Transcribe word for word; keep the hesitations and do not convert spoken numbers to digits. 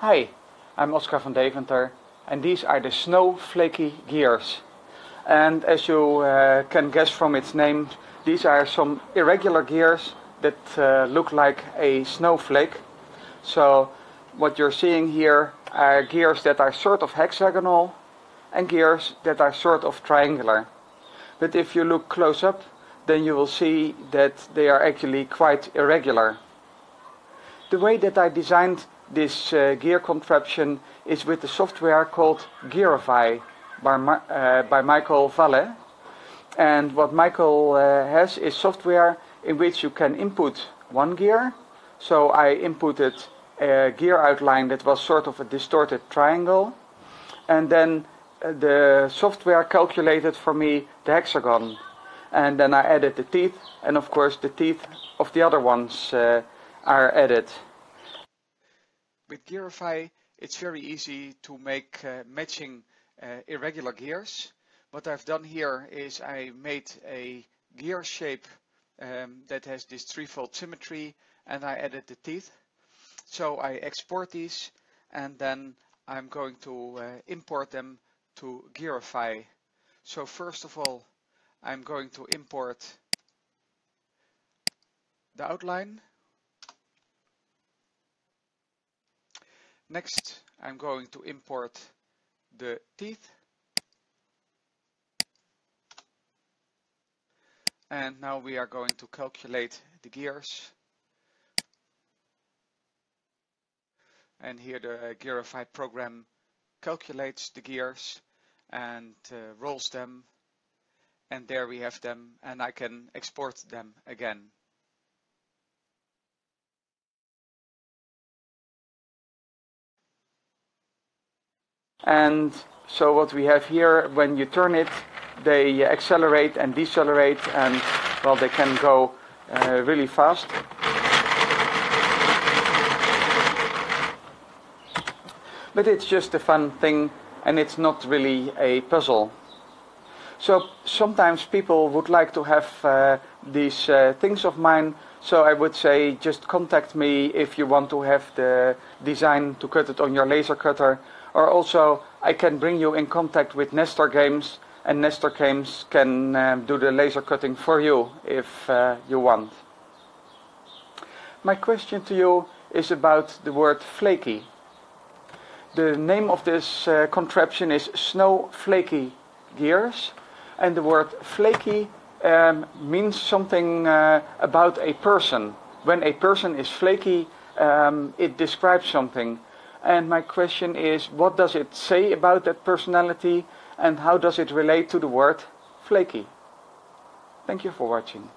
Hi, I'm Oskar van Deventer, and these are the snow flaky gears. And as you uh, can guess from its name, these are some irregular gears that uh, look like a snowflake. So what you're seeing here are gears that are sort of hexagonal and gears that are sort of triangular. But if you look close up, then you will see that they are actually quite irregular. The way that I designed this uh, gear contraption is with the software called Gearify by, uh, by Michael Valle. And what Michael uh, has is software in which you can input one gear. So I inputted a gear outline that was sort of a distorted triangle. And then uh, the software calculated for me the hexagon. And then I added the teeth, and of course the teeth of the other ones uh, are added. With Gearify, it's very easy to make uh, matching uh, irregular gears. What I've done here is I made a gear shape um, that has this threefold symmetry, and I added the teeth. So I export these, and then I'm going to uh, import them to Gearify. So first of all, I'm going to import the outline. Next, I'm going to import the teeth. And now we are going to calculate the gears. And here the Gearify program calculates the gears and uh, rolls them. And there we have them, and I can export them again. And so what we have here, when you turn it, they accelerate and decelerate, and well, they can go uh, really fast. But it's just a fun thing, and it's not really a puzzle. So sometimes people would like to have uh, these uh, things of mine, so I would say just contact me if you want to have the design to cut it on your laser cutter. Or also, I can bring you in contact with Nestor Games, and Nestor Games can uh, do the laser cutting for you if uh, you want. My question to you is about the word flaky. The name of this uh, contraption is snow flaky gears, and the word flaky um, means something uh, about a person. When a person is flaky, um, it describes something. And my question is, what does it say about that personality, and how does it relate to the word flaky? Thank you for watching.